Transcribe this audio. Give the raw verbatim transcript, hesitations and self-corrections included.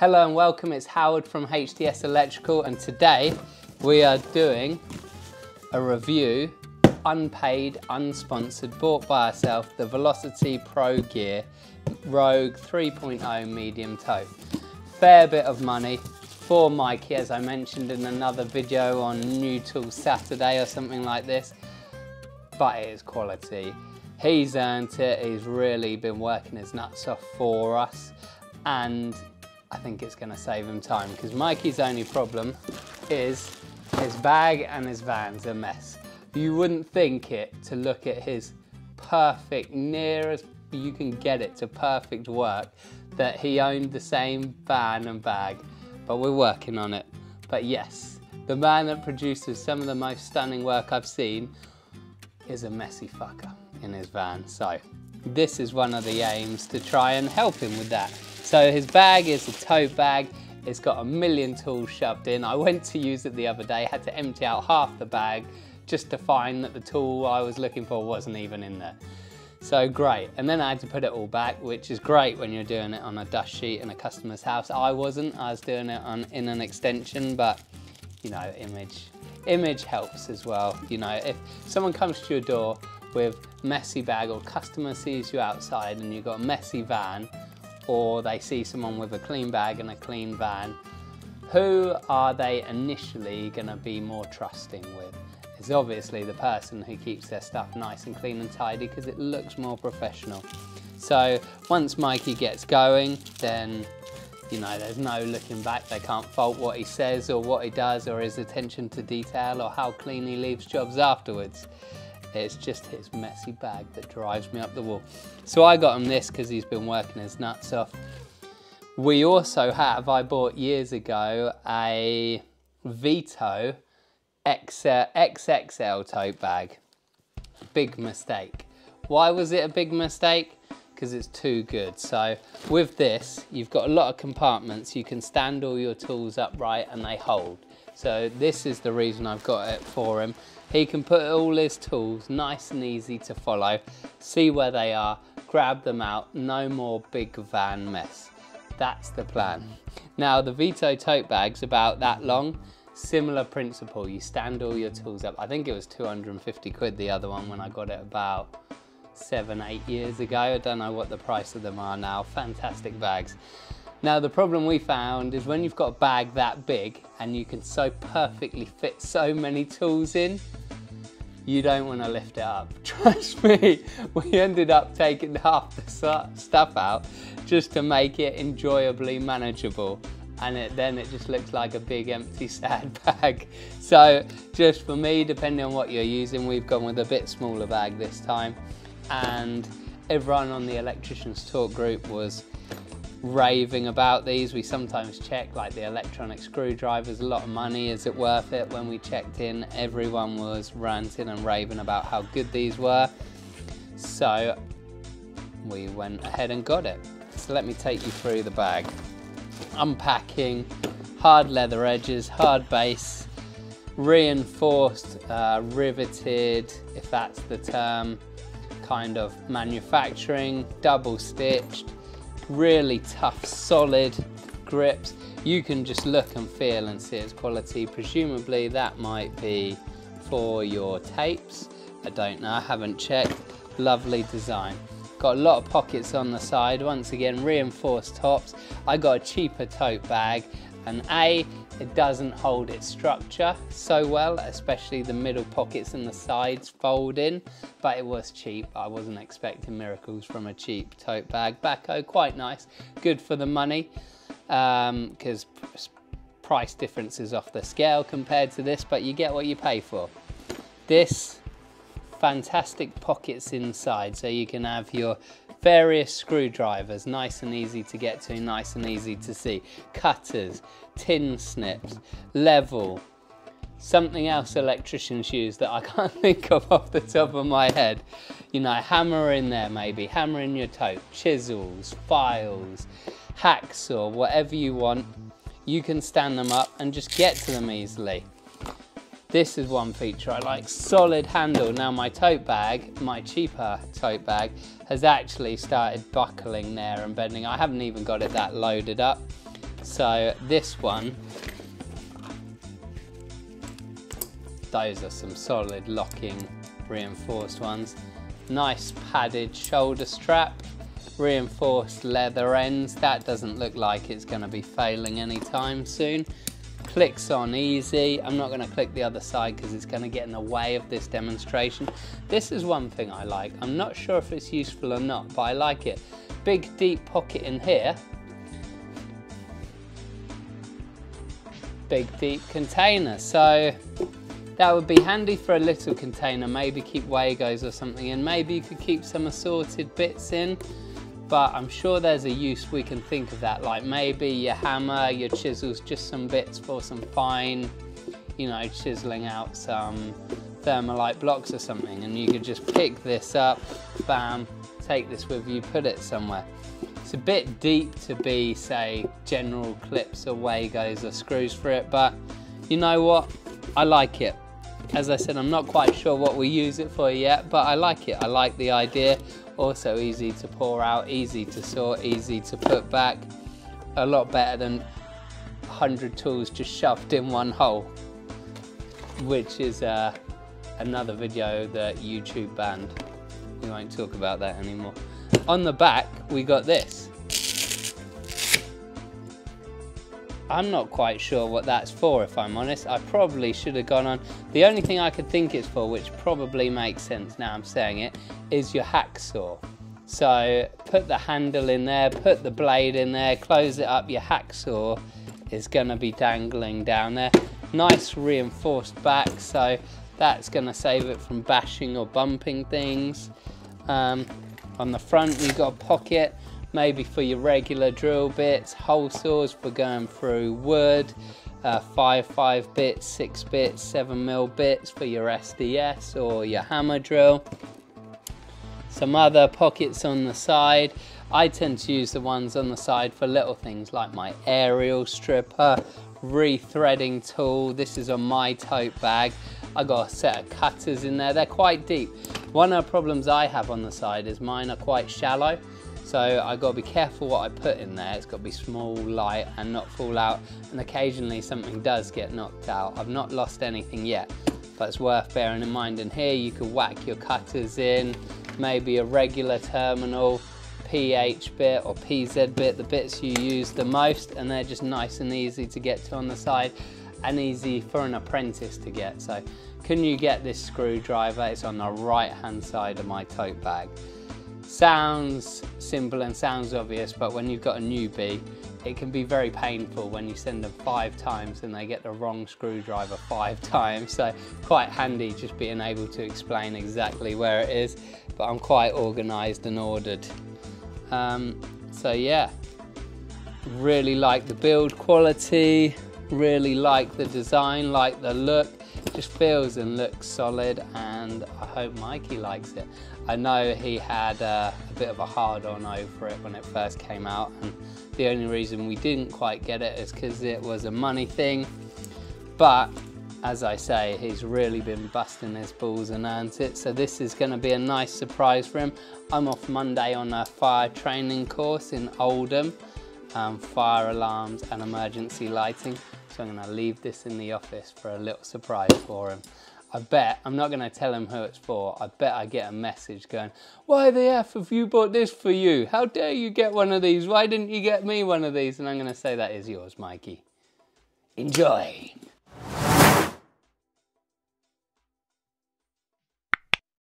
Hello and welcome, it's Howard from H D S Electrical, and today we are doing a review, unpaid, unsponsored, bought by ourselves, the Velocity Pro Gear Rogue three point oh medium toe. Fair bit of money for Mikey, as I mentioned in another video on New Tools Saturday or something like this, but it is quality. He's earned it, he's really been working his nuts off for us, and I think it's going to save him time because Mikey's only problem is his bag and his van's a mess. You wouldn't think it to look at his perfect, near as you can get it to perfect work, that he owned the same van and bag, but we're working on it. But yes, the man that produces some of the most stunning work I've seen is a messy fucker in his van. So this is one of the aims, to try and help him with that. So his bag is a tote bag, it's got a million tools shoved in. I went to use it the other day, had to empty out half the bag just to find that the tool I was looking for wasn't even in there. So great, and then I had to put it all back, which is great when you're doing it on a dust sheet in a customer's house. I wasn't, I was doing it on in an extension, but you know, image, image helps as well. You know, if someone comes to your door with messy bag, or customer sees you outside and you've got a messy van, or they see someone with a clean bag and a clean van, who are they initially going to be more trusting with? It's obviously the person who keeps their stuff nice and clean and tidy because it looks more professional. So once Mikey gets going, then you know there's no looking back. They can't fault what he says or what he does or his attention to detail or how clean he leaves jobs afterwards. It's just his messy bag that drives me up the wall. So I got him this because he's been working his nuts off. We also have, I bought years ago, a Vito X X L tote bag. Big mistake. Why was it a big mistake? Because it's too good. So with this, you've got a lot of compartments. You can stand all your tools upright and they hold. So this is the reason I've got it for him. He can put all his tools nice and easy to follow, see where they are, grab them out, no more big van mess. That's the plan. Now the Vito tote bag's about that long, similar principle, you stand all your tools up. I think it was two hundred and fifty quid the other one when I got it about seven, eight years ago. I don't know what the price of them are now, fantastic bags. Now the problem we found is when you've got a bag that big and you can so perfectly fit so many tools in, you don't want to lift it up. Trust me, we ended up taking half the stuff out just to make it enjoyably manageable. And it, then it just looks like a big empty sad bag. So just for me, depending on what you're using, we've gone with a bit smaller bag this time. And everyone on the electricians talk group was raving about these. We sometimes check, like the electronic screwdrivers, a lot of money, is it worth it? When we checked in, everyone was ranting and raving about how good these were, so we went ahead and got it. So let me take you through the bag. Unpacking, hard leather edges, hard base, reinforced, uh, riveted, if that's the term, kind of manufacturing, double stitched, really tough solid grips. You can just look and feel and see its quality. Presumably that might be for your tapes, I don't know, I haven't checked. Lovely design, got a lot of pockets on the side, once again reinforced tops. I got a cheaper tote bag and A, it doesn't hold its structure so well, especially the middle pockets and the sides fold in, but it was cheap. I wasn't expecting miracles from a cheap tote bag. Baco, quite nice, good for the money, because um, price difference is off the scale compared to this, but you get what you pay for. This, fantastic pockets inside, so you can have your various screwdrivers, nice and easy to get to, nice and easy to see. Cutters, tin snips, level, something else electricians use that I can't think of off the top of my head. You know, hammer in there maybe, hammer in your tote, chisels, files, hacksaw, whatever you want. You can stand them up and just get to them easily. This is one feature I like, solid handle. Now my tote bag, my cheaper tote bag, has actually started buckling there and bending. I haven't even got it that loaded up, So this one, those are some solid locking reinforced ones. Nice padded shoulder strap, reinforced leather ends. That doesn't look like it's going to be failing anytime soon. Clicks on easy. I'm not going to click the other side because it's going to get in the way of this demonstration. This is one thing I like. I'm not sure if it's useful or not, but I like it. Big deep pocket in here. Big deep container. So that would be handy for a little container, maybe keep Wagos or something, and maybe you could keep some assorted bits in, but I'm sure there's a use we can think of that, like maybe your hammer, your chisels, just some bits for some fine, you know, chiseling out some Thermolite blocks or something, and you could just pick this up, bam, take this with you, put it somewhere. It's a bit deep to be, say, general clips or Wagos or screws for it, but you know what? I like it. As I said, I'm not quite sure what we use it for yet, but I like it. I like the idea. Also easy to pour out, easy to sort, easy to put back. A lot better than a hundred tools just shoved in one hole, which is uh, another video that YouTube banned. We won't talk about that anymore. On the back, we got this. I'm not quite sure what that's for, if I'm honest. I probably should have gone on. The only thing I could think it's for, which probably makes sense now I'm saying it, is your hacksaw. So put the handle in there, put the blade in there, close it up, your hacksaw is gonna be dangling down there. Nice reinforced back, so that's gonna save it from bashing or bumping things. Um, on the front, we've got a pocket, maybe for your regular drill bits, hole saws for going through wood, uh, five five bits, six bits, seven mil bits for your S D S or your hammer drill. Some other pockets on the side. I tend to use the ones on the side for little things like my aerial stripper, re-threading tool. This is on my tote bag. I got a set of cutters in there. They're quite deep. One of the problems I have on the side is mine are quite shallow. So I got to be careful what I put in there. It's got to be small, light, and not fall out. And occasionally something does get knocked out. I've not lost anything yet, but it's worth bearing in mind. And here you could whack your cutters in, maybe a regular terminal, P H bit or P Z bit, the bits you use the most, and they're just nice and easy to get to on the side and easy for an apprentice to get. So can you get this screwdriver? It's on the right-hand side of my tote bag. Sounds simple and sounds obvious, but when you've got a newbie, it can be very painful when you send them five times and they get the wrong screwdriver five times. So quite handy just being able to explain exactly where it is, but I'm quite organized and ordered. Um, so yeah, really like the build quality, really like the design, like the look. Just feels and looks solid, and I hope Mikey likes it. I know he had uh, a bit of a hard on over it when it first came out, and the only reason we didn't quite get it is because it was a money thing, but as I say, he's really been busting his balls and earned it, so this is going to be a nice surprise for him. I'm off Monday on a fire training course in Oldham, um, fire alarms and emergency lighting. So I'm going to leave this in the office for a little surprise for him. I bet, I'm not going to tell him who it's for, I bet I get a message going, why the F have you bought this for you? How dare you get one of these? Why didn't you get me one of these? And I'm going to say that is yours, Mikey. Enjoy.